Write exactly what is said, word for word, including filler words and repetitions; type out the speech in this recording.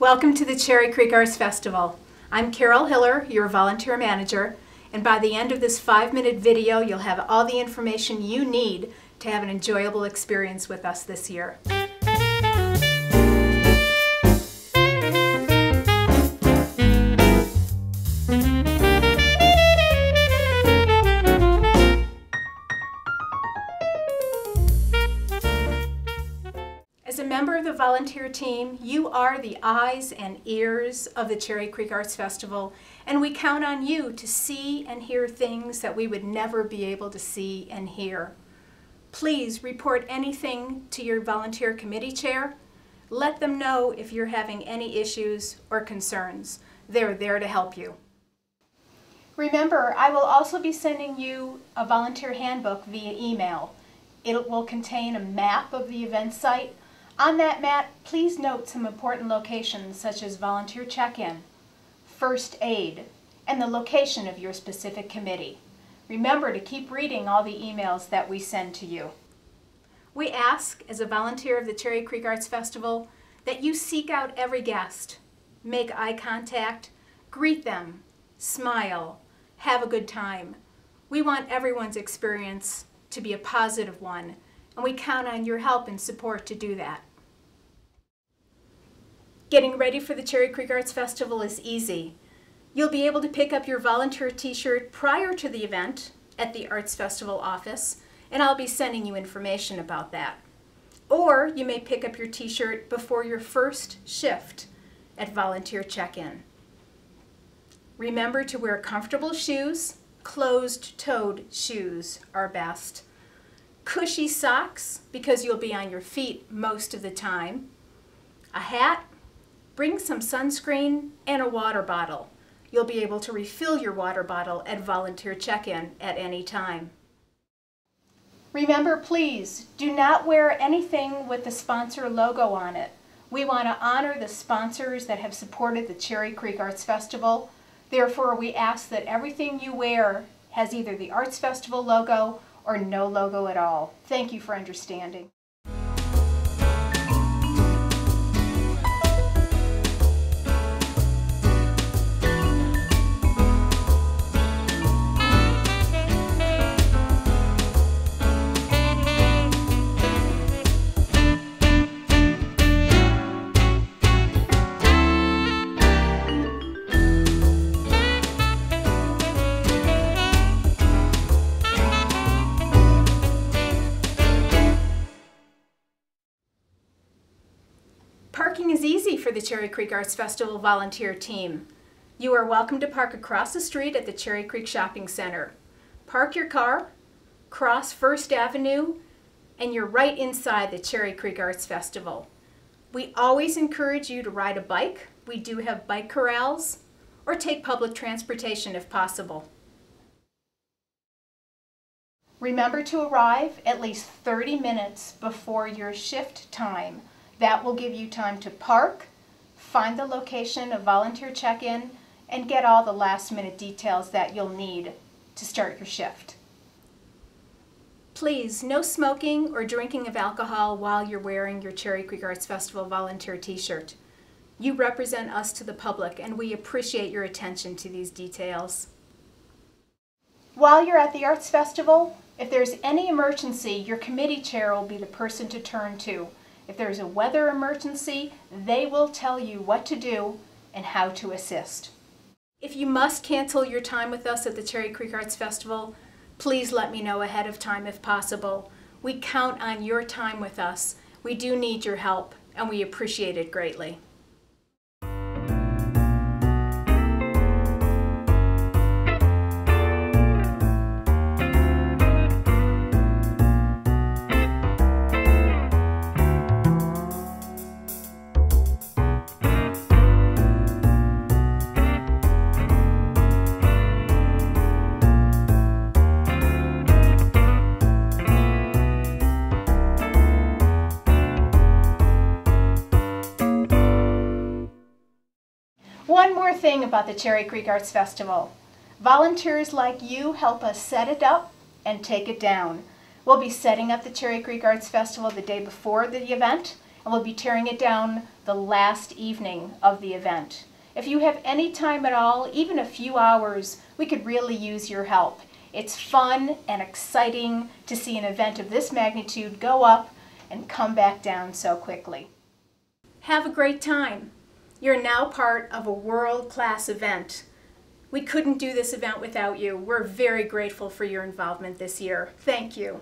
Welcome to the Cherry Creek Arts Festival. I'm Carol Hiller, your volunteer manager, and by the end of this five-minute video, you'll have all the information you need to have an enjoyable experience with us this year. As a member of the volunteer team, you are the eyes and ears of the Cherry Creek Arts Festival, and we count on you to see and hear things that we would never be able to see and hear. Please report anything to your volunteer committee chair. Let them know if you're having any issues or concerns. They're there to help you. Remember, I will also be sending you a volunteer handbook via email. It will contain a map of the event site. On that map, please note some important locations such as volunteer check-in, first aid, and the location of your specific committee. Remember to keep reading all the emails that we send to you. We ask, as a volunteer of the Cherry Creek Arts Festival, that you seek out every guest, make eye contact, greet them, smile, have a good time. We want everyone's experience to be a positive one, and we count on your help and support to do that. Getting ready for the Cherry Creek Arts Festival is easy. You'll be able to pick up your volunteer t-shirt prior to the event at the Arts Festival office, and I'll be sending you information about that. Or you may pick up your t-shirt before your first shift at volunteer check-in. Remember to wear comfortable shoes. Closed-toed shoes are best. Cushy socks, because you'll be on your feet most of the time. A hat. Bring some sunscreen and a water bottle. You'll be able to refill your water bottle at volunteer check-in at any time. Remember, please, do not wear anything with the sponsor logo on it. We want to honor the sponsors that have supported the Cherry Creek Arts Festival. Therefore, we ask that everything you wear has either the Arts Festival logo or no logo at all. Thank you for understanding. Parking is easy for the Cherry Creek Arts Festival volunteer team. You are welcome to park across the street at the Cherry Creek Shopping Center. Park your car, cross First Avenue, and you're right inside the Cherry Creek Arts Festival. We always encourage you to ride a bike. We do have bike corrals, or take public transportation if possible. Remember to arrive at least thirty minutes before your shift time. That will give you time to park, find the location of volunteer check-in, and get all the last-minute details that you'll need to start your shift. Please, no smoking or drinking of alcohol while you're wearing your Cherry Creek Arts Festival volunteer t-shirt. You represent us to the public, and we appreciate your attention to these details. While you're at the Arts Festival, if there's any emergency, your committee chair will be the person to turn to. If there's a weather emergency, they will tell you what to do and how to assist. If you must cancel your time with us at the Cherry Creek Arts Festival, please let me know ahead of time if possible. We count on your time with us. We do need your help, and we appreciate it greatly. One more thing about the Cherry Creek Arts Festival. Volunteers like you help us set it up and take it down. We'll be setting up the Cherry Creek Arts Festival the day before the event, and we'll be tearing it down the last evening of the event. If you have any time at all, even a few hours, we could really use your help. It's fun and exciting to see an event of this magnitude go up and come back down so quickly. Have a great time. You're now part of a world-class event. We couldn't do this event without you. We're very grateful for your involvement this year. Thank you.